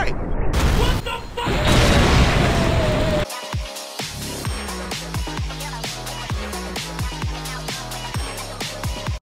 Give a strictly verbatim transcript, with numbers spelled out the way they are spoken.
right! What the fuck?